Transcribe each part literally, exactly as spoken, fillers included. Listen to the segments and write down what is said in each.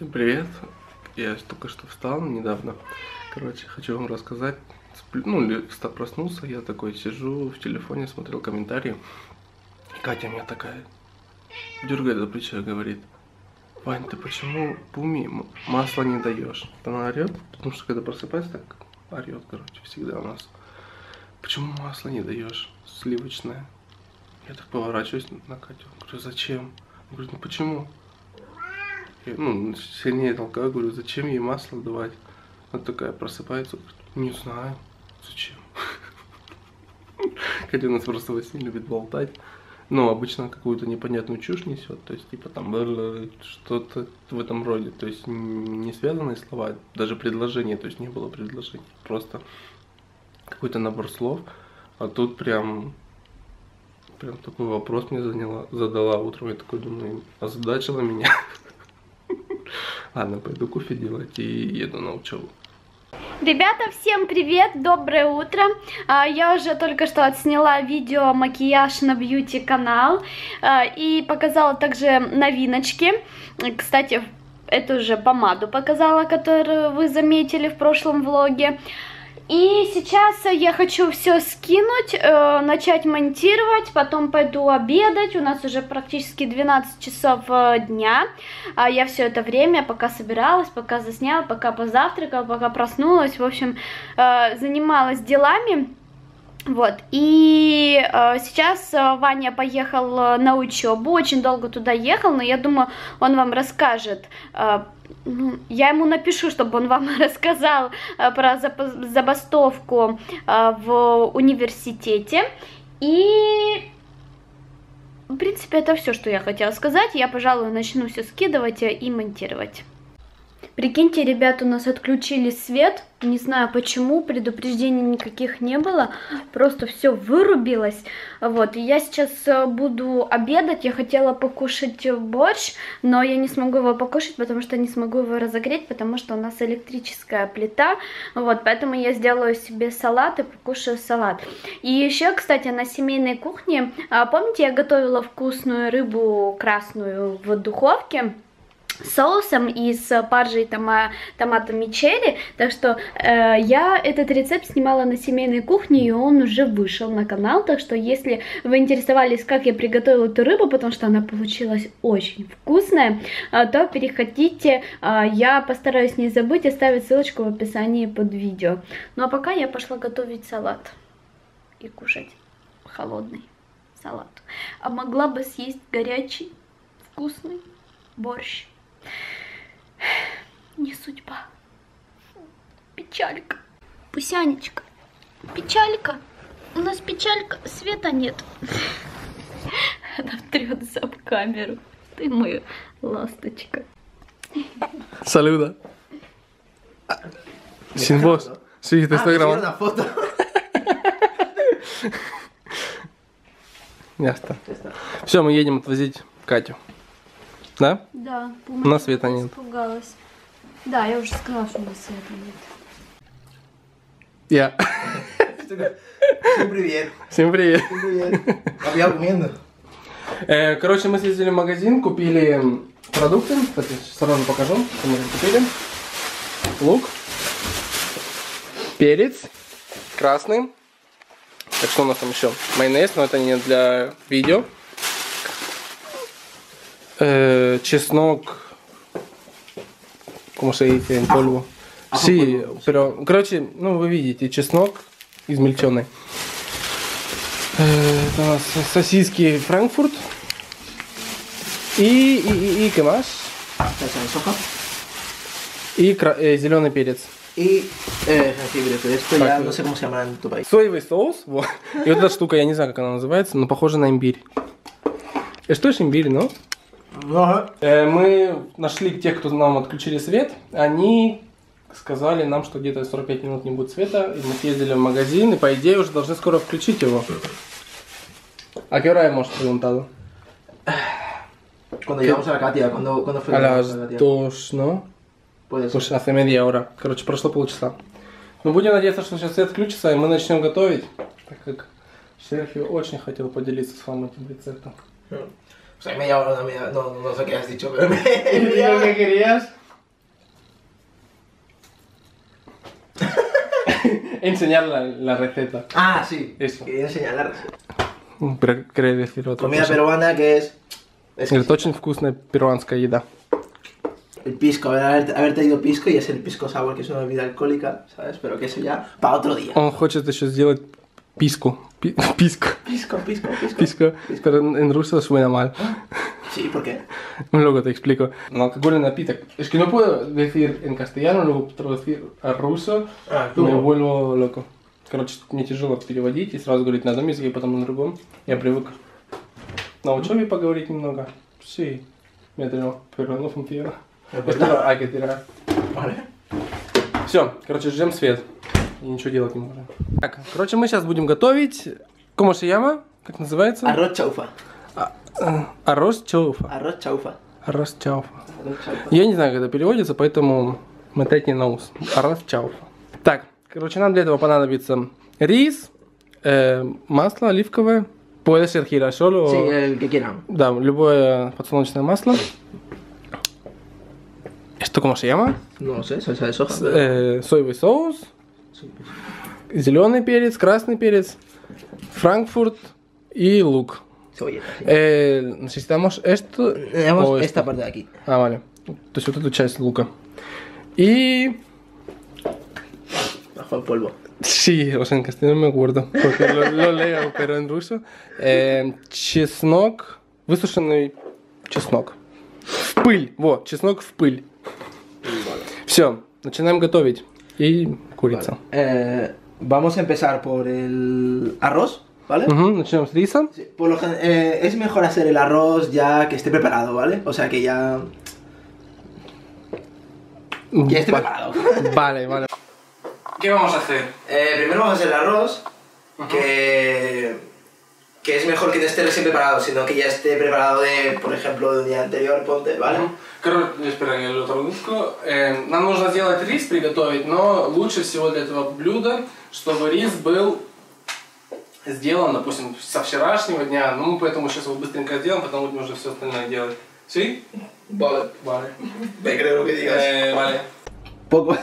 Всем привет! Я только что встал недавно. Короче, хочу вам рассказать. Ну, проснулся, я такой сижу в телефоне, смотрел комментарии. Катя меня такая дергает за плечо и говорит: Вань, ты почему Пуме масло не даешь? Она орет, потому что когда просыпается, так орет, короче, всегда у нас. Почему масло не даешь? Сливочное. Я так поворачиваюсь на Катю. Говорю, зачем? Я говорю, ну почему? Я, ну, сильнее толкаю, говорю, зачем ей масло давать? Она такая просыпается, говорит, не знаю, зачем. Катя у нас просто во сне любит болтать. Но обычно какую-то непонятную чушь несет, то есть типа там что-то в этом роде. То есть не связанные слова, даже предложения, то есть не было предложений. Просто какой-то набор слов, а тут прям... Прям такой вопрос мне заняла, задала утром, я такой думаю, озадачила меня. Ладно, пойду кофе делать и еду на учебу. Ребята, всем привет, доброе утро. Я уже только что отсняла видео макияж на бьюти-канал и показала также новиночки. Кстати, эту же помаду показала, которую вы заметили в прошлом влоге. И сейчас я хочу все скинуть, э, начать монтировать, потом пойду обедать. У нас уже практически двенадцать часов дня. А я все это время, пока собиралась, пока засняла, пока позавтракала, пока проснулась, в общем, э, занималась делами. Вот, и э, сейчас Ваня поехал на учебу, очень долго туда ехал, но я думаю, он вам расскажет. Э, я ему напишу, чтобы он вам рассказал э, про забастовку э, в университете. И, в принципе, это все, что я хотела сказать. Я, пожалуй, начну все скидывать и монтировать. Прикиньте, ребят, у нас отключили свет, не знаю почему, предупреждений никаких не было, просто все вырубилось, вот, и я сейчас буду обедать, я хотела покушать борщ, но я не смогу его покушать, потому что не смогу его разогреть, потому что у нас электрическая плита, вот, поэтому я сделаю себе салат и покушаю салат. И еще, кстати, на семейной кухне, помните, я готовила вкусную рыбу красную в духовке? Соусом и с паржей тома, томатами черри, так что э, я этот рецепт снимала на семейной кухне, и он уже вышел на канал, так что если вы интересовались, как я приготовила эту рыбу, потому что она получилась очень вкусная, э, то переходите, э, я постараюсь не забыть оставить ссылочку в описании под видео. Ну а пока я пошла готовить салат и кушать холодный салат, а могла бы съесть горячий вкусный борщ. Не судьба. Печалька. Пусянечка. Печалька. У нас печалька. Света нет. Она втрется об камеру. Ты моя ласточка. Салюта. Синбос. Свет Инстаграма. Ясно. Все, мы едем отвозить Катю. Да? Да. У нас света нет. Испугалась. Да, я уже сказала, что у нас света нет. Я. Всем привет. Всем привет. Всем привет. Объявил мендер. Короче, мы съездили в магазин, купили продукты. Кстати, сразу покажу, что мы купили. Лук. Перец. Красный. Так, что у нас там еще? Майонез, но это не для видео. Чеснок, como se dice en polvo. Sí, pero, короче, ну вы видите, чеснок измельченный. Это у нас сосиски Франкфурт. И, и, и, и, кемаш. И э, зеленый перец. И э, соевый соус. Вот. И вот эта штука, я не знаю, как она называется, но похожа на имбирь. И что ж имбирь, но? Ага. Мы нашли тех, кто нам отключили свет. Они сказали нам, что где-то сорок пять минут не будет света. И мы съездили в магазин, и по идее уже должны скоро включить его. А какая может preguntado? Когда едем на Катя, когда когда fue? а las dos, no? Pues hace media hora. Короче, прошло полчаса. Но будем надеяться, что сейчас свет включится, и мы начнем готовить, так как Серхио очень хотел поделиться с вами этим рецептом. O sea, media hora, media, no, no sé qué has dicho, pero media hora. ¿Qué querías? Enseñar la, la receta. Ah, sí. Eso. Quería enseñar la receta. Pero quería decir otra Comida cosa. Peruana que es... es que очень вкусная перуанская еда. El pisco, haber, haber traído pisco y es el pisco sour, que es una bebida alcohólica, ¿sabes? Pero que eso ya para otro día. Он хочет еще сделать писку. Писко. Писко, писко, писко. Pero en ruso suena mal. Sí, ¿por qué? Luego te explico. No, alcohol напиток. Es que no puedo decir en castellano, luego traducir a ruso, ah, me vuelvo loco. Короче, мне тяжело переводить и сразу говорить на одном языке, потом на другом. Я привык на учебе поговорить немного. Sí, me entrenó, pero no funciona. Esto hay que tirar. Vale. Все, короче, ждем свет. И ничего делать не можем. Так, короче, мы сейчас будем готовить комошияма, как называется? Орож чауфа. Орож чауфа. Орож чауфа. Орож чауфа. Я не знаю, как это переводится, поэтому мотайте на ус. Орож чауфа. Так, короче, нам для этого понадобится рис, э, масло оливковое, puede ser girasol o... Sí, el que quieran. Да, любое подсолнечное масло. Esto cómo se llama? No sé, salsa de soja. Э, соевый соус. Зеленый перец, красный перец, франкфурт и лук. Eh, necesitamos esto, necesitamos esta parte de aquí. Ah, vale. То есть вот эту часть лука. И... Ajo en polvo. Sí, o sea, en castellano me acuerdo, porque lo, lo leo, pero en ruso. Eh, чеснок, высушенный чеснок. В пыль, вот, чеснок в пыль. Все, начинаем готовить. Y curiza. Vale. Eh, vamos a empezar por el arroz, ¿vale? Uh-huh. ¿Nos risa? Sí, por lo que, eh, es mejor hacer el arroz ya que esté preparado, ¿vale? O sea que ya... Ya esté vale. preparado. Vale, vale. ¿Qué vamos a hacer? Eh, primero vamos a hacer el arroz, uh-huh. que, que es mejor que no esté recién preparado, sino que ya esté preparado de, por ejemplo, de un día anterior, ponte, ¿vale? Uh-huh. Короче, espera, я травушку. Э, нам нужно сделать рис, приготовить, но лучше всего для этого блюда, чтобы рис был сделан, допустим, со вчерашнего дня. Ну, поэтому сейчас его быстренько сделаем, потом будем уже все остальное делать. Sí? Vale. Vale. Me creo que digas. Eh, vale. Poco...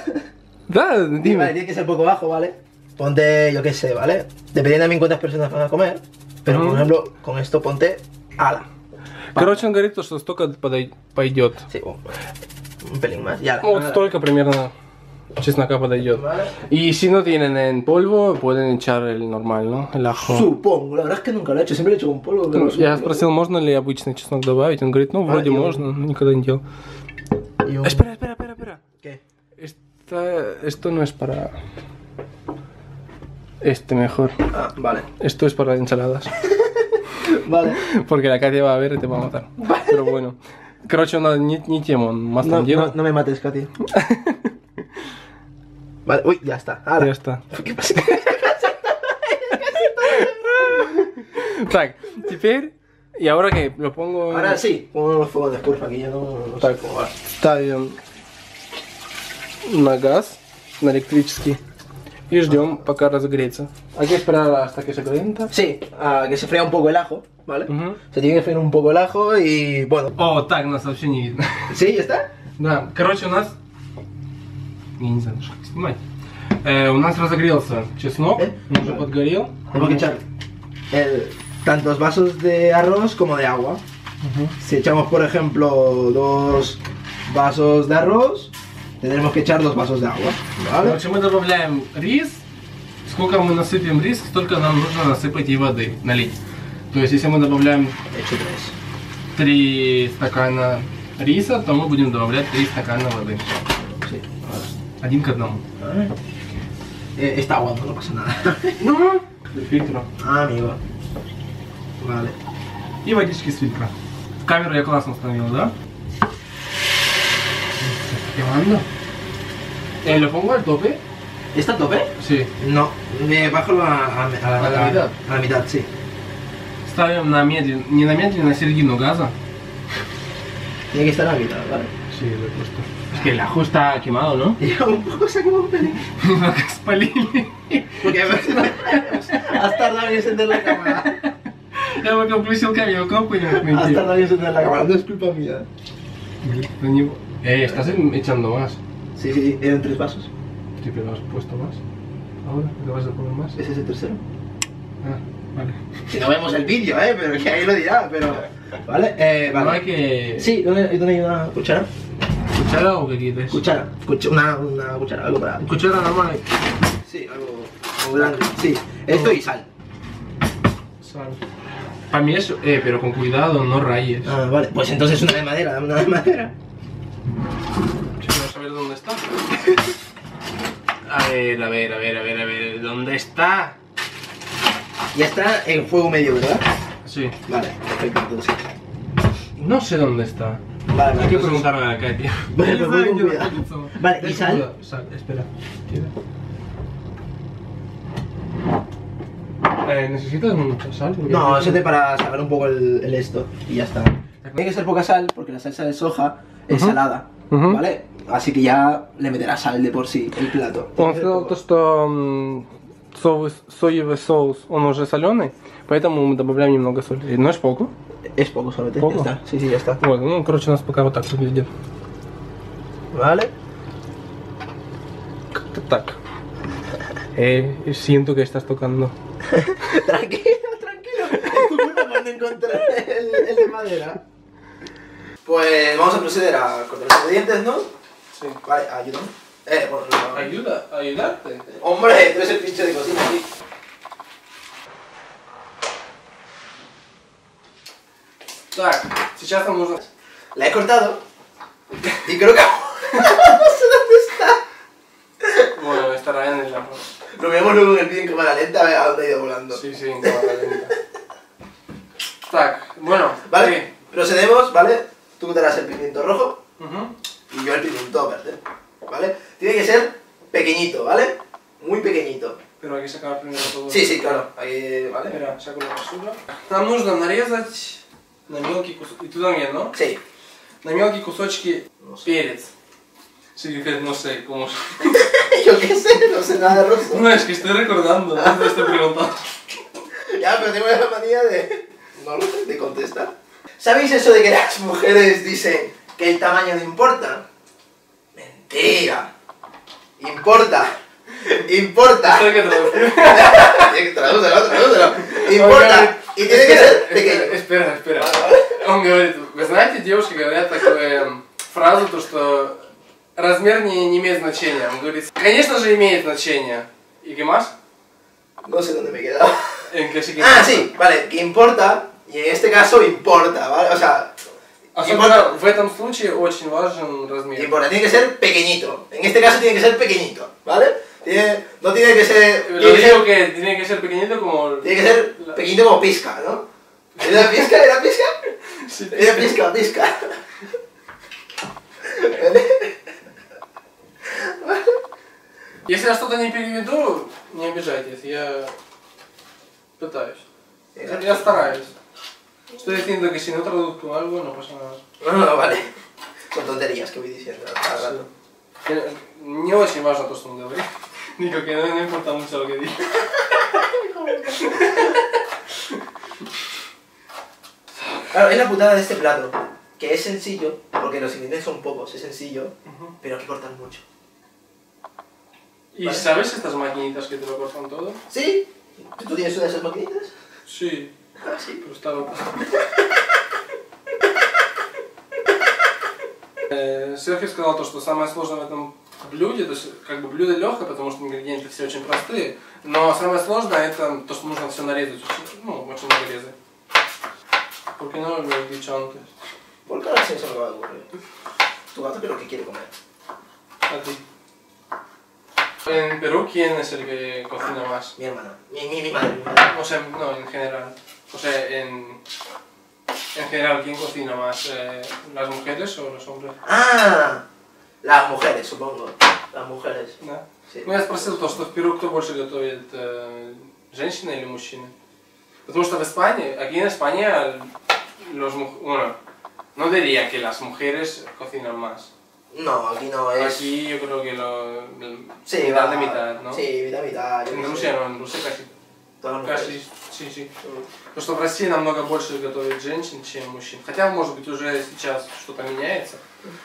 Да, dime. Vale, tiene que ser poco bajo, ¿vale? Ponte, yo qué sé, ¿vale? Dependiendo también cuántas personas van a comer, pero, mm. por ejemplo, con esto ponte ala. Короче, он говорит, что столько пойдет. Вот столько примерно чеснока подойдет. И si no tienen en polvo, pueden echar el normal, ¿no? El ajo. Supongo, la verdad es que nunca lo he hecho, siempre lo he hecho con polvo. Я спросил, можно ли обычный чеснок добавить, он говорит, ну вроде можно, но никогда не делал. Espera, espera, espera, espera. ¿Qué? Esto no es para... Este mejor. Ah, vale. Esto es para ensaladas. Vale. Porque la Katia va a ver y te va a matar. Vale. Pero bueno. Короче, он не, не тему, он маслом делает. No, no, no me mates, Katia. Vale, uy, ya está. Ahora. Ya está. ¿Qué pasa? Так, теперь... Y ahora que lo pongo... Ahora sí. Pongo los fuegos después para que ya no... Так, ставим на газ, на электрический. Y ждем, пока разогреется. Hay que esperar hasta que se calienta. Sí, a que se fría un poco el ajo, ¿vale? Uh-huh. Se tiene que freír un poco el ajo y bueno. О, так нас вообще не видно. Sí, ya está. Да, короче, у нас... Я не знаю, как снимать. Э, у нас разогрелся чеснок, eh? он уже подгорел. Tengo que echar el... tantos vasos de arroz como de agua. Uh-huh. Si echamos, por ejemplo, dos vasos de arroz, tendremos que echar dos vasos de agua, ¿vale? Короче, мы добавляем рис. Сколько мы насыпем рис, столько нам нужно насыпать и воды, налить. То есть, если мы добавляем три стакана риса, то мы будем добавлять три стакана воды. Один к одному. Esta agua no pasa nada. No. El filtro. Ah, amigo. Vale. И водички с фильтра. Камеру я классно установил, да? Eh, ¿Lo pongo al tope? ¿Está al tope? Sí. No, me bajo a, a, a, a, a, la, mitad. a la mitad, sí. Ставим на медленно, не на медленно, на середину газа. Tiene que estar a la mitad, ¿vale? Sí, lo he puesto. Es que el ajo está quemado, ¿no? Un poco se ha quemado un pelín. No, que es pelín. Porque has tardado en encender la cámara. Я выкоплю силками, я выкоплю. Has tardado en encender la cámara, no es culpa mía. Eh, estás echando más. Sí, sí, eran tres vasos. Sí, pero has puesto más. ahora que vas a poner más. Ese es el tercero. Ah, vale. Si no vemos el vídeo, eh, pero que ahí lo dirá, pero... Vale, eh, vale. No hay que... Sí, ¿dónde, dónde hay una cuchara? ¿Cuchara o qué quieres? Cuchara, Cuch una, una cuchara, algo para... ¿Cuchara normal? Eh? Sí, algo, algo grande, sí. Esto y sal. Sal. Para mí eso, eh, pero con cuidado, no rayes. Ah, vale, pues entonces una de madera, dame una de madera. Si no sabes dónde está. A ver, a ver, a ver, a ver, a ver, ¿dónde está? Ya está en fuego medio, ¿verdad? Sí. Vale, perfecto, entonces. No sé dónde está. Vale, vale. Hay que preguntarle a Katia. Vale, pero voy con cuidado. Vale, ¿y sal? Sal, espera. Eh, ¿necesitas mucha sal? No, eso te para sacar un poco el, el esto y ya está. Tiene que ser poca sal porque la salsa de soja es uh-huh. salada, uh-huh. ¿vale? Así que ya le meterás sal de por sí el plato. Он сказал то, что соевый соус, он уже соленый, поэтому мы добавляем немного соли. ¿No es poco? Es poco, solamente. Ya está. Sí, sí, ya está. Вот, ну, короче, у нас пока вот так выглядит. Vale. Как-то так. Eh, siento que estás tocando. Tranquilo, tranquilo. Vamos a encontrar el, el de madera. Pues vamos a proceder a cortar los ingredientes, ¿no? Sí. Vale, ayúdame. Eh, bueno, no, no. Ayuda, ayudarte. Hombre, tú eres el pinche de cocina, sí. Так, сейчас нам нужно. La he cortado. Y creo que. No sé dónde está. Bueno, estará en el agua. Lo veamos luego en el vídeo en cámara lenta, a ver a dónde ha ido volando. Sí, sí, en cámara lenta. Так, bueno, vale. Sí. Procedemos, ¿vale? Tú darás el pimiento rojo uh-huh. y yo el pimiento verde, ¿vale? Tiene que ser pequeñito, ¿vale? Muy pequeñito. Pero hay que sacar primero todo. Sí, sí, claro. Ahí, ¿vale? Mira, saco la basura. Нам нужно нарезать на мелкие кусочки. И туда мне, ¿no? Sí. На мелкие кусочки перец. Sí, que no sé cómo. Yo qué sé, no sé nada de ruso. No, es que estoy recordando, no te estoy preguntando. Ya, pero tengo la manía de. No lo sé, de contestar. ¿Sabéis eso de que las mujeres dicen que el tamaño no importa? ¡Mentira! ¡Importa! ¡Importa! Tienes que traducirlo. Tienes que traducirlo, traducirlo. ¡Importa! Y tiene que ser pequeño. Espera, espera. Он говорит, вы знаете, девушки говорят такую фразу, то что размер не имеет значения. Он говорит, конечно же имеет значение. ¿Y qué más? No sé dónde me he quedado. ¿En qué se quedó? Ah, sí, vale, que importa. И в этом случае importa, ¿vale? O sea, importa. В этом случае очень важен размер. Importa, tiene que ser pequeñito. En este caso tiene que ser pequeñito, ¿vale? Tiene, no tiene que ser. Tiene Lo que digo ser, que tiene que ser pequeñito como. Tiene que ser la... pequeñito como pizca, ¿no? ¿Era pizca? ¿Era pizca? Sí, era pizca, pizca. Если я что-то не переведу, не обижайтесь, я пытаюсь. Я стараюсь. Estoy diciendo que si no traduzco algo no pasa nada. No, no, vale. Son tonterías que voy diciendo. Не очень важно то, что он говорит. Digo que no importa mucho lo que diga. Claro, es la putada de este plato, que es sencillo, porque los ingredientes son pocos, es sencillo, pero hay que cortar mucho. ¿Y sabes estas maquinitas que te lo cortan todo? Sí. ¿Tú tienes una de esas maquinitas? Sí. Ah, sí, pero está loco. Серхио сказал то, что самое сложное в этом блюде, то есть как бы блюдо легкое, потому что ингредиенты все очень простые, но самое сложное это то, что нужно все нарезать, ну, очень много резать. ¿Por qué no lo he dicho antes? Porque ahora sí se me va a ocurrir. Tu gato pero que quiere comer. A ti. En Perú, ¿quién es el que cocina más? Mi hermana, mi, mi, mi madre, mi madre. O sea, no, en general. O sea, en, en general, ¿quién cocina más? Eh, ¿Las mujeres o los hombres? ¡Ah! Las mujeres, supongo. Las mujeres. Да. Sí. Ну, я спросил то, что в Перу кто больше готовит, э, женщины или мужчины? Потому что в Испании, aquí en España, los, bueno, no diría que las mujeres cocinan más. No, aquí no es... Aquí yo creo que lo... Sí, mitad de mitad, ¿no? Sí, mitad de mitad. En Rusia no, en Rusia casi. Todas las mujeres. Sí, sí. Потому что в России намного больше готовят женщин, чем мужчин. Хотя, может быть, уже сейчас что-то меняется.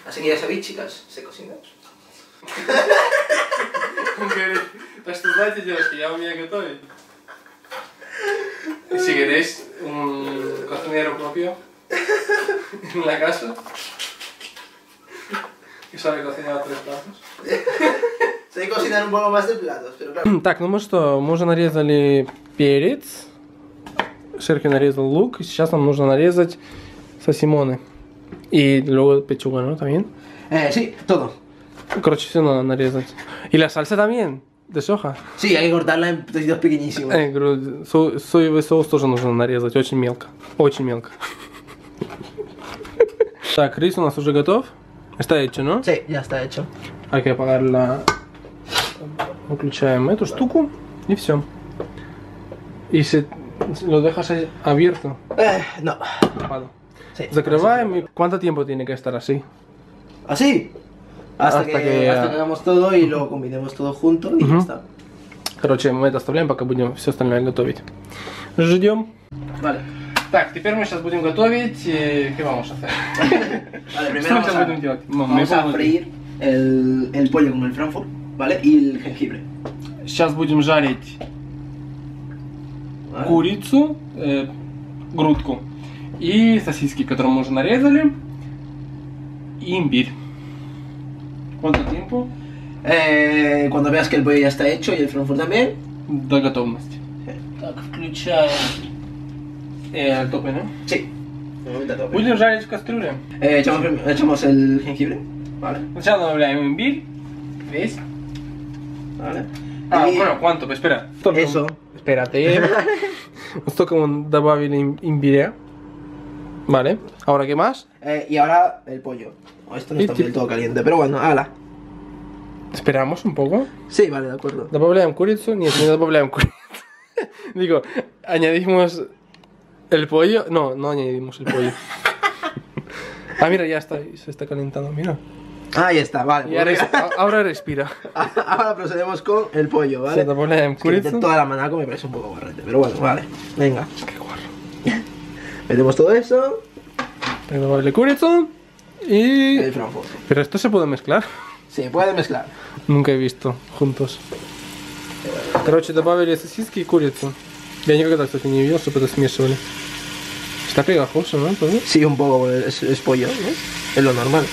Así que ya sabéis, chicas, se cocinan. Он говорит, так что... Кстати, девушки, я умею готовить. Si queréis un cocinero propio en la casa que sabe cocinar tres platos. Так, ну мы что, мы уже нарезали перец. Серхио нарезал лук. И сейчас нам нужно нарезать сосимоны. И luego печуга, ¿no? También. Eh, sí, todo. Короче, все надо нарезать. И la salsa también. De soja. Sí, hay que cortarla en trocitos pequeñísimos. Э, соевый соус тоже нужно нарезать очень мелко. Очень мелко. Так, рис у нас уже готов. Está hecho, ¿no? Sí, ya está hecho. Hay que apagar la... Выключаем эту штуку и все. И se lo dejas abierto. No. Закрываем. И cuánto tiempo tiene que estar así? Así. Hasta que tengamos todo y luego combinemos todo junto и ya está. Короче, мы это оставляем, пока будем все остальное готовить. Ждем. Так, теперь мы сейчас будем готовить. ¿Qué vamos a hacer? Что мы сейчас будем делать? Vamos a freír el pollo como el Frankfurt. Vale, y el jengibre. Сейчас будем жарить vale. курицу, э, грудку и сосиски, которые мы уже нарезали, и имбирь. ¿Cuánto tiempo? Eh, cuando veas que el pollo ya está hecho y el Frankfurt también. До готовности. Так, включаем э, топе, ¿no? Sí. Будем жарить в кастрюле. Eh, echamos, echamos el jengibre. Vale. Сначала добавляем имбирь весь. Vale. Ah, y... bueno, ¿cuánto? Pues espera. Eso. Espérate. Esto como добавили имбиря. Vale. ¿Ahora qué más? Eh, y ahora el pollo. Oh, esto no está bien todo caliente, pero bueno, ala. Esperamos un poco. Sí, vale, de acuerdo. Добавляем курицу. Нет, не добавляем курицу. Digo, añadimos el pollo. No, no añadimos el pollo. Ah, mira, ya está, se está calentando, mira. Ahí está, vale. Ahora, ahora respira. Ahora procedemos con el pollo, ¿vale? Se te pone en curito. Es que toda la manaco me parece un poco guarrete, pero bueno, vale. Venga. Qué guarro. Metemos todo eso. Tengo el curito y... el Frankfurt. ¿Pero esto se puede mezclar? Sí, puede mezclar. Nunca he visto juntos. Короче, добавили сосиски и курицу. Я никогда, кстати, не видел, чтобы это смешивали. Está pegajoso, ¿no? Sí, un poco es, es pollo, ¿no? Es lo normal.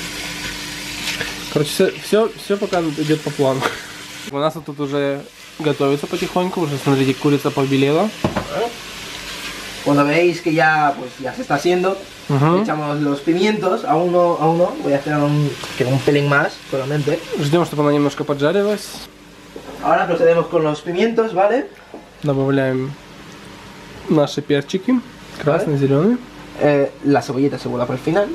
Короче, все, все, все пока идет по плану. У нас тут уже готовится потихоньку, уже смотрите, курица побелела. Cuando veis que ya, pues, ya se está haciendo, uh-huh. echamos los pimientos a uno a uno. Voy a hacer un, que un pelín más solamente. Ждем, чтобы она немножко поджарилась. Ahora procedemos con los pimientos, ¿vale? Добавляем наши перчики, красный, vale. зеленый. Eh, la cebolleta se guarda para el final.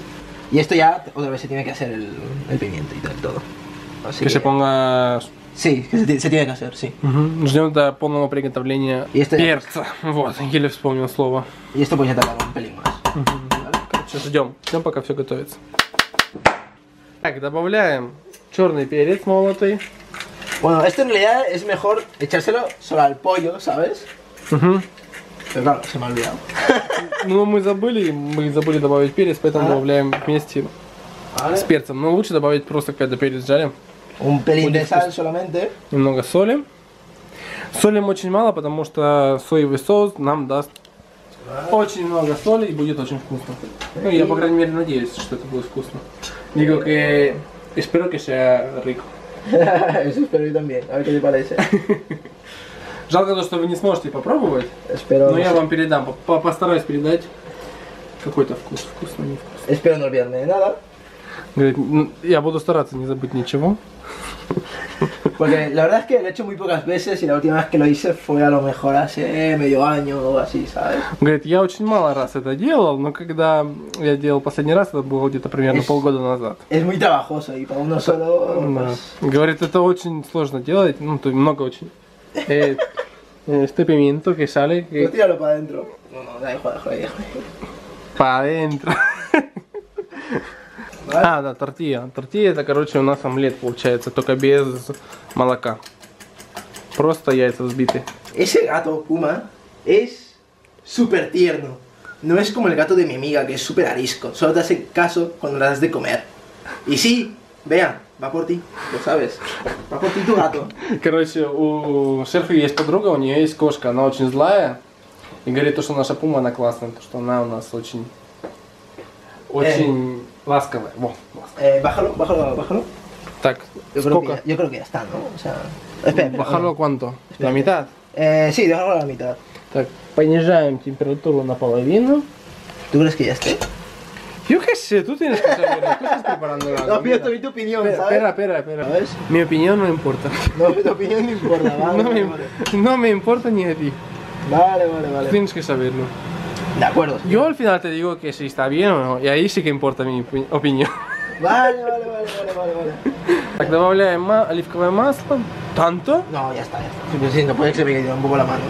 Y esto ya otra vez se tiene que hacer el, el pimiento y tal, todo. Así que, que se ponga... Sí, que se, se tiene que hacer, sí. Uh-huh. Ждем до полного приготовления y este... перца. Вот, еле вспомнил слово. И esto pues ya tarda un pelín más. Uh-huh. Vale. Короче, ждем, ждем, пока все готовится. Так, добавляем черный перец молотый. Bueno, esto en realidad es mejor echárselo solo al pollo, ¿sabes? Uh-huh. Pero claro, se me ha olvidado. Ну, мы забыли, мы забыли добавить перец, поэтому а? добавляем вместе а? с перцем. Но лучше добавить просто, когда перец жарим. Немного соли. Солим очень мало, потому что соевый соус нам даст а? очень много соли и будет очень вкусно. И... Ну, я, по крайней мере, надеюсь, что это будет вкусно. Digo que espero que sea rico. Eso espero yo también. A ver qué te parece. Жалко то, что вы не сможете попробовать, Espero но я вам передам, по постараюсь передать какой-то вкус, вкусно, не вкусно. Espero no olvidarme nada. Говорит, я буду стараться не забыть ничего. Porque la verdad es que lo he hecho muy pocas veces y la última vez que lo hice fue a lo mejor hace medio año o así, ¿sabes? Говорит, я очень мало раз это делал, но когда я делал последний раз, это было где-то примерно es, полгода назад. Es muy trabajoso y para uno solo. Pues... Да. Говорит, это очень сложно делать, ну, то много очень. Eh, este pimiento que sale. Que... Tíralo para adentro. No, no, da igual, joder. Para adentro. Vale. А, да, тортилья. Тортилья это, короче, у нас омлет получается, только без молока. Просто яйца взбиты. Ese gato Puma es súper tierno. No es como el gato de mi amiga que es súper arisco. Solo te hace caso cuando le das de comer. Y sí, vean. Va por ti, lo sabes. Va por ti tu gato. Короче, у Серхио есть подруга, у нее есть кошка, она очень злая. И говорит то, что наша Пума, она классная, то, что она у нас очень, очень э, ласковая. Во, ласковая. Э, бахало, бахало, бахало. Так, yo сколько? Я creo que ya está, ¿no? O sea, espera, espera, бахало cuánto? La mitad? Э, sí, déjalo la mitad. Так, понижаем температуру наполовину. ¿Tú crees que ya esté? Yo qué sé, tú tienes que saber, tú estás preparando algo. No, pero tu, tu opinión, ¿sabes? Espera, espera, espera. ¿Sabes? Mi opinión no importa. No, tu opinión no importa, vale, no, me, vale. No me importa ni a ti. Vale, vale, vale. Tienes que saberlo. De acuerdo. Señor. Yo al final te digo que si está bien o no, y ahí sí que importa mi opinión. Vale, vale, vale, vale, vale, vale. Так, добавляем ма оливковое масло. Tanto? No, ya está, ya está. Sí, no puede ser que me quede un poco la mano.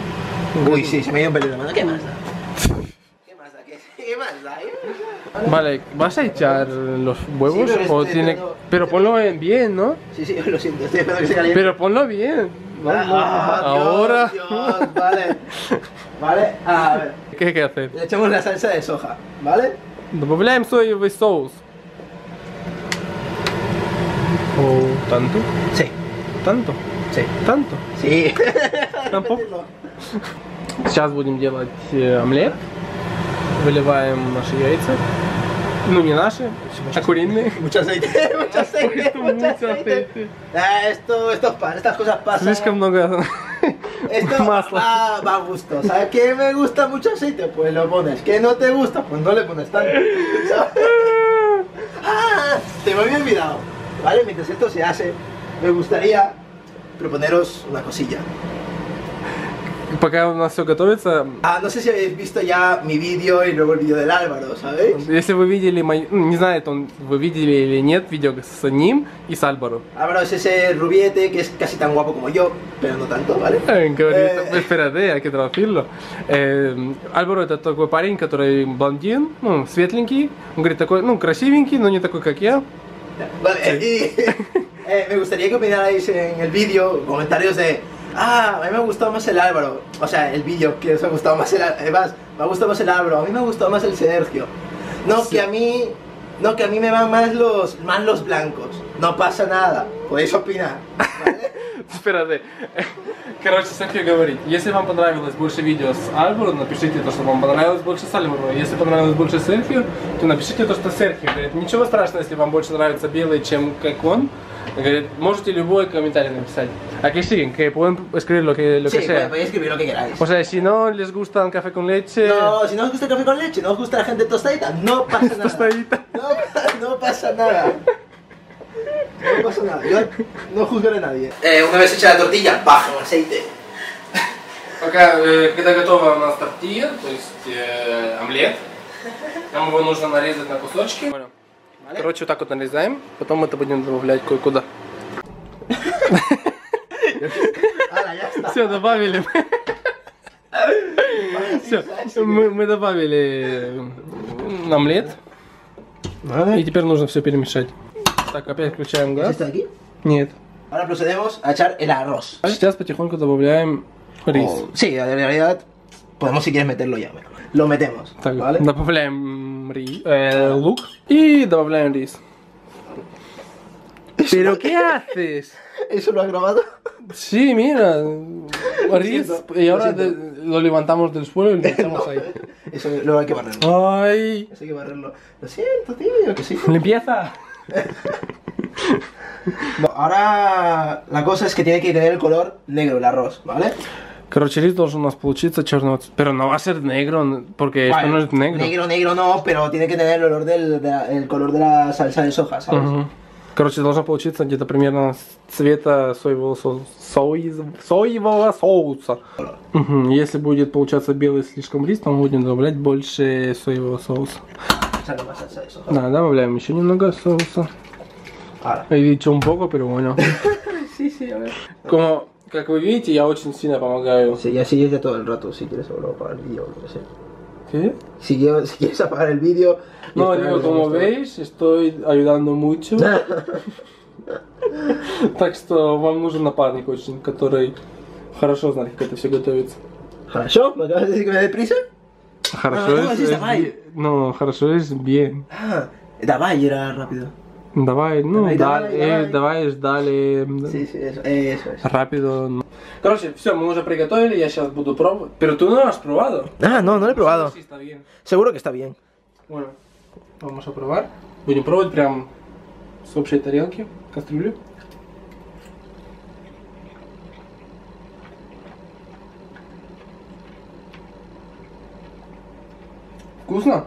Uy, sí, se me dio un pelo la mano. ¿Qué más da? ¿Qué más da? ¿Qué más da? Vale, ¿vas a echar los huevos sí, o tiene? Dando... Pero ponlo bien, ¿no? Sí, sí, lo siento, estoy esperando que se caliente. Pero ponlo bien. Vale, ah, ah, ahora. Dios, Dios, vale. Vale, a ver. ¿Qué hay que hacer? Le echamos la salsa de soja, ¿vale? Добавляем соевый соус. ¿O tanto? Sí. ¿Tanto? Sí. ¿Tanto? Sí. Tampoco. Сейчас будем делать омлет. Выливаем наши яйца. Ну не наши, а куриные. Слишком много масла. ¿Sabes qué me gusta mucho aceite? Pues lo pones. ¿Qué no te gusta? Pues no le pones tanto. Te me había olvidado. Vale, mientras esto se hace, me gustaría proponeros una cosilla. Пока у нас все готовится. А, no sé si habéis visto ya mi vídeo y luego el vídeo del Альваро, ¿sabéis? Если вы видели мою, не знаю, он вы видели или нет видео с ним и с Альваро. Альваро es ese rubiete que es casi tan guapo como yo, pero no tanto, ¿vale? Espérate, hay que traducirlo. Альваро это такой парень, который блондин, ну светленький, он говорит такой, ну красивенький, но не такой как я. Me gustaría que opinarais en el vídeo, comentarios de ah, a mí me ha gustado más el Альваро, o sea, el vídeo que os ha gustado más el Альваро, me ha gustado más el Альваро, a mí me ha gustado más el Серхио. No, sí. que a mí, no, que a mí me van más los, más los blancos, no pasa nada, podéis opinar, ¿vale? Espérate, короче, Серхио говорит, если вам понравилось больше видео с Альваро, напишите то, что вам понравилось больше с Альваро, если понравилось больше с Серхио, то напишите то, что Серхио говорит, ничего страшного, если вам больше нравится белый, чем как он. Говорит, можете любой комментарий написать. Aquí siguen, que pueden escribir lo que, lo sí, que sea. Sí, podéis escribir lo que queráis. O sea, si no les gusta el café con leche... No, si no os gusta el café con leche, no os gusta la gente tostadita, no pasa nada. Tostadita. No, no pasa nada. No pasa nada, yo no juzgaré a nadie. Eh, una vez hecha la tortilla, baja el aceite. Пока, когда готова у нас тортилья, то есть э, омлет, нам его нужно нарезать на кусочки. Короче, вот так вот нарезаем, потом это будем добавлять кое-куда. Все, добавили. Все, мы добавили омлет. И теперь нужно все перемешать. Так, опять включаем газ. Нет. Сейчас потихоньку добавляем рис. Podemos si quieres meterlo ya, bueno. Lo metemos. Так, ¿vale? Добавляем ри, э, лук и добавляем рис. Pero qué haces? ¿Eso lo has grabado? Sí, mira, рис y ahora lo levantamos del suelo y lo echamos ahí. Eso lo hay que barrerlo. Ay. Eso hay que barrerlo. Lo siento, tío, que sí. Limpieza. No, ahora la cosa es que tiene que tener el color negro el arroz, ¿vale? Короче, рис должен у нас получиться черного цвета. Pero no va a ser negro, porque esto no es negro. Negro, negro no, pero tiene que tener el olor del, el color de la salsa de soja, ¿sabes? Uh-huh. Короче, должно получиться где-то примерно цвета соевого соуса. Соевого соуса. Uh-huh. Если будет получаться белый слишком рис, то мы будем добавлять больше соевого соуса. Да, добавляем еще немного соуса. И чем бога перевонял. Como... Как вы видите, я очень сильно помогаю. Sí, ya sigues todo el rato, si quieres apagar el vídeo, no sé. ¿Qué? Si quieres apagar el vídeo... No, digo, como veis, estoy ayudando mucho. Так что вам нужен напарник очень, который хорошо знает, как это все готовится. Хорошо? ¿Me acabas de decir que me dé prisa? Хорошо. No, хорошо es bien. Давай, era rápido. Давай, ну, давай, да, давай, э, давай. давай ждали. Sí, sí, eso, eso, eso. Rápido. Короче, все, мы уже приготовили, я сейчас буду пробовать. Pero tú no lo has probado. Ah, no, no lo he probado. Sí, está bien. Seguro que está bien. Bueno, vamos a probar. Будем пробовать прям с общей тарелки, кастрюли. Вкусно?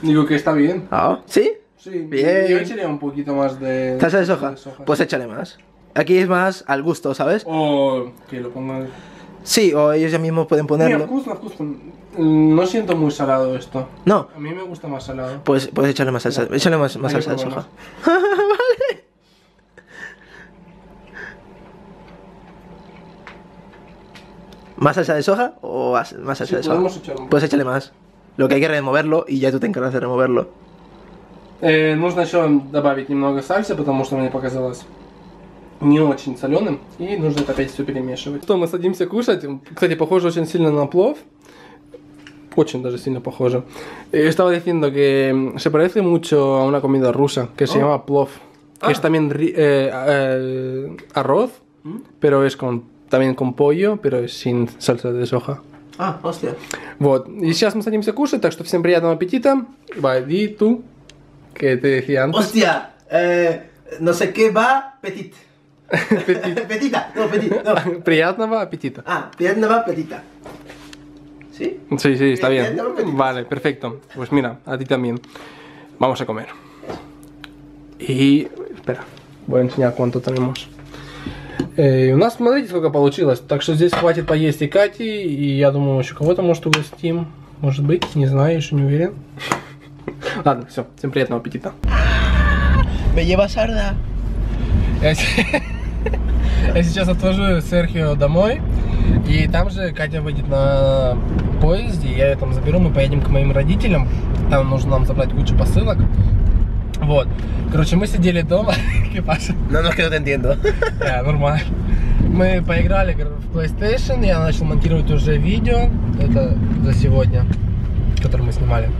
Digo que está bien. Ah, sí. Sí, bien. Yo echaría un poquito más de... ¿Salsa de soja? De soja pues sí. Échale más. Aquí es más al gusto, ¿sabes? O que lo pongan... Sí, o ellos ya mismos pueden ponerlo. Mira, justo, justo. No siento muy salado esto. No. A mí me gusta más salado. Pues, pues échale más salsa, no, échale más, más salsa de soja. Vale. ¿Más salsa de soja o más salsa sí, de soja? Pues échale más. Lo que hay que removerlo y ya tú te encargas de removerlo. Eh, нужно еще добавить немного сальса, потому что мне показалось не очень соленым. И нужно опять все перемешивать. Что, мы садимся кушать. Кстати, похоже очень сильно на плов. Очень даже сильно похоже. Estaba diciendo que se parece mucho a una comida rusa, que se llama plov. Que es también arroz, pero es también con pollo, pero sin salsa de soja. А, hostia. Вот. И сейчас мы садимся кушать, так что всем приятного аппетита. Бади ту. ¿Qué te decía antes? Hostia, eh, no sé qué va, petit. petit. Petita, no, petit, no. Приятного аппетита. Ah, приятного аппетита. ¿Sí? Sí, sí, está bien. Vale, perfecto. Pues mira, a ti también. Vamos a comer. Y, espera, voy a enseñar cuánto tenemos. Eh, у нас, смотрите, сколько получилось. Так что здесь хватит поесть и Кати, и я думаю, еще кого-то, может, угостим. Может быть, не знаю, еще не уверен. Ладно, все, всем приятного аппетита. Me llevas sarda. Я сейчас отвожу Серхио домой, и там же Катя выйдет на поезде, я ее там заберу, мы поедем к моим родителям, там нужно нам забрать кучу посылок. Вот, короче, мы сидели дома, Кипаша. No, no, que no te entiendo. Да, нормально. Мы поиграли в PlayStation, я начал монтировать уже видео, это за сегодня. Который мы снимали.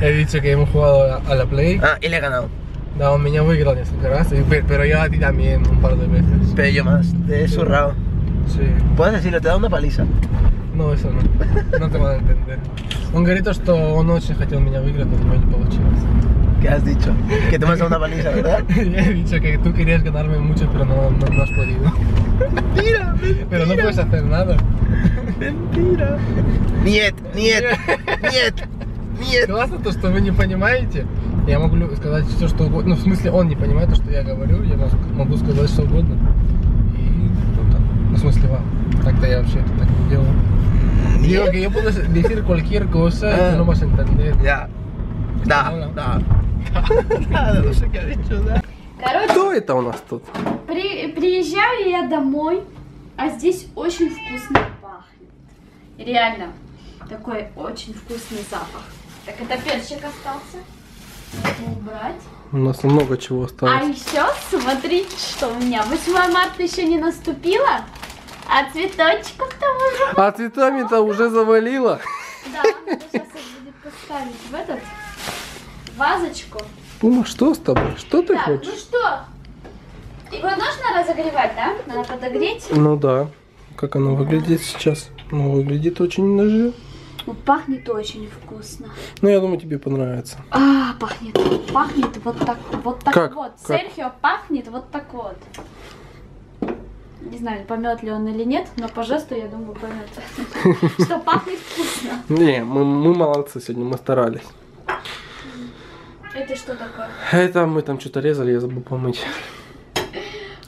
He dicho que hemos jugado a la Play. Ah, y le he ganado. Да, он меня выиграл несколько раз, pero yo a ti también un par de veces. Pero yo más, te he zurrado. Sí. Puedes decirlo, te da una paliza. No, eso no. No te van a entender. Он говорит, что он очень хотел меня выиграть, но у него не получилось. ¿Qué has dicho? Que te vas a dar una paliza, ¿verdad? He dicho que tú querías ganarme mucho, pero no, no, no has podido. Mentira, mentira. Pero no puedes hacer nada. Mentira. Нет, нет, нет, нет. Классно то, что вы не понимаете. Я могу сказать все, что угодно. Ну, в смысле, он не понимает то, что я говорю. Я могу сказать что угодно. И ну, там, ну, в смысле, вам. Так-то я вообще это так не делаю. Digo que yo puedo decir cualquier cosa y tú no vas a entender. Да, да, да. Да, ну что, короче, да. Короче, кто это у нас тут? При, приезжаю я домой, а здесь очень вкусно пахнет. Реально, такой очень вкусный запах. Так, это перчик остался. Надо убрать. У нас много чего осталось. А еще, смотрите, что у меня. восьмое марта еще не наступило, а цветочков-то уже... А цветами-то уже завалило. Да, сейчас их будет поставить в этот вазочку. Пума, что с тобой? Что ты так, хочешь? Ну что? Его нужно разогревать, да? Надо подогреть. Ну да. Как оно выглядит сейчас? Ну, выглядит очень даже. Ну, пахнет очень вкусно. Ну, я думаю, тебе понравится. А, пахнет. Пахнет вот так вот. Так как? Вот. Как? Серхио пахнет вот так вот. Не знаю, помет ли он или нет, но по жесту, я думаю, помет. Что пахнет вкусно. Не, мы молодцы сегодня, мы старались. Это что такое? Это мы там что-то резали, я забыл помыть.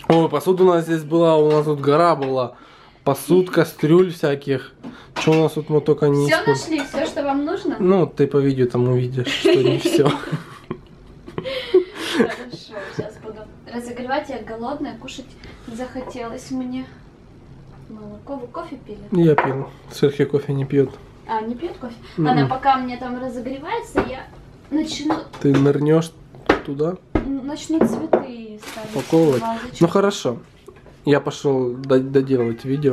Ой, посуда у нас здесь была, у нас тут гора была. Посуд, кастрюль всяких. Что у нас тут мы только не... Все нашли, все, что вам нужно? Ну, ты по видео там увидишь, что не все. Хорошо, сейчас буду разогревать, я голодная, кушать захотелось мне. Молоко, вы кофе пили? Я пил, Серхио кофе не пьет. А, не пьет кофе? Она пока мне там разогревается, я... Начну... Ты нырнешь туда? Начну цветы ставить. Упаковывать. Ну хорошо. Я пошел доделывать видео.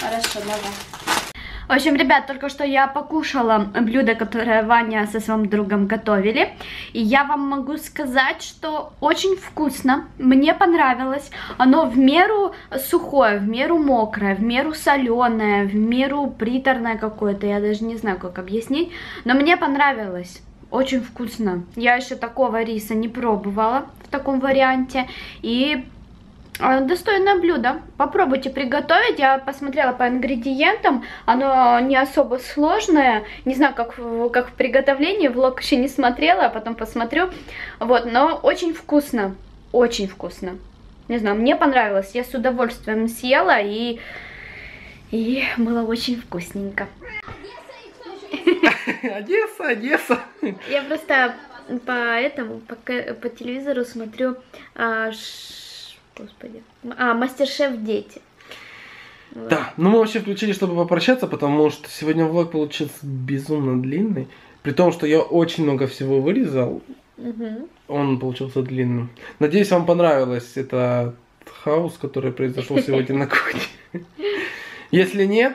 Хорошо, давай. В общем, ребят, только что я покушала блюдо, которое Ваня со своим другом готовили. И я вам могу сказать, что очень вкусно, мне понравилось. Оно в меру сухое, в меру мокрое, в меру соленое, в меру приторное какое-то. Я даже не знаю, как объяснить, но мне понравилось. Очень вкусно. Я еще такого риса не пробовала в таком варианте. И достойное блюдо. Попробуйте приготовить. Я посмотрела по ингредиентам. Оно не особо сложное. Не знаю, как, как в приготовлении. Влог еще не смотрела, а потом посмотрю. Вот, но очень вкусно. Очень вкусно. Не знаю, мне понравилось. Я с удовольствием съела. И, и было очень вкусненько. Одесса, Одесса. Я просто по этому, по, по телевизору смотрю, а, ш... господи, а, Мастер-шеф дети. Вот. Да, ну мы вообще включили, чтобы попрощаться, потому что сегодня влог получился безумно длинный. При том, что я очень много всего вырезал, угу. Он получился длинным. Надеюсь, вам понравилось этот хаос, который произошел сегодня на кухне. Если нет...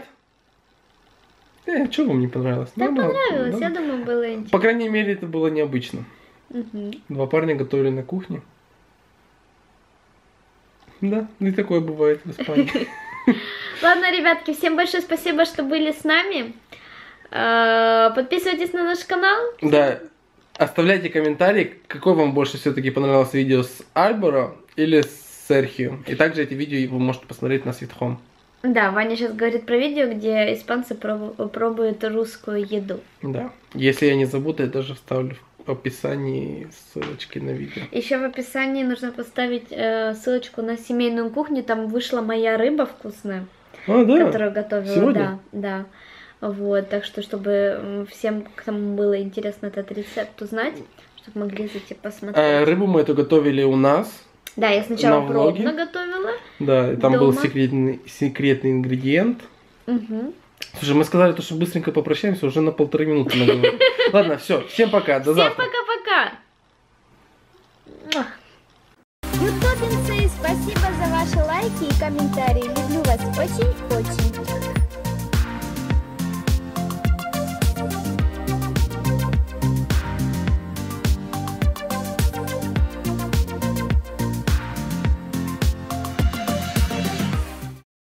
Э, что вам не понравилось? Да, нормально, понравилось, да? Я думаю, было интересно. По крайней мере, это было необычно. Угу. Два парня готовили на кухне. Да, и такое бывает в Испании. Ладно, ребятки, всем большое спасибо, что были с нами. Подписывайтесь на наш канал. Да, оставляйте комментарий, какой вам больше все-таки понравилось видео с Альваро или с Серхио. И также эти видео вы можете посмотреть на СвитХоум. Да, Ваня сейчас говорит про видео, где испанцы проб... пробуют русскую еду. Да, если я не забуду, я даже вставлю в описании ссылочки на видео. Еще в описании нужно поставить э, ссылочку на семейную кухню, там вышла моя рыба вкусная, а, да? Которую готовила. Сегодня? Да, да. Вот, так что, чтобы всем, кому было интересно этот рецепт узнать, чтобы могли зайти посмотреть. А, рыбу мы эту готовили у нас. Да, я сначала пробно готовила. Да, там дома был секретный, секретный ингредиент. Угу. Слушай, мы сказали, что быстренько попрощаемся, уже на полторы минуты. Ладно, все, всем пока, до завтра. Всем пока-пока. Ютубинцы, спасибо за ваши лайки и комментарии. Люблю вас очень-очень.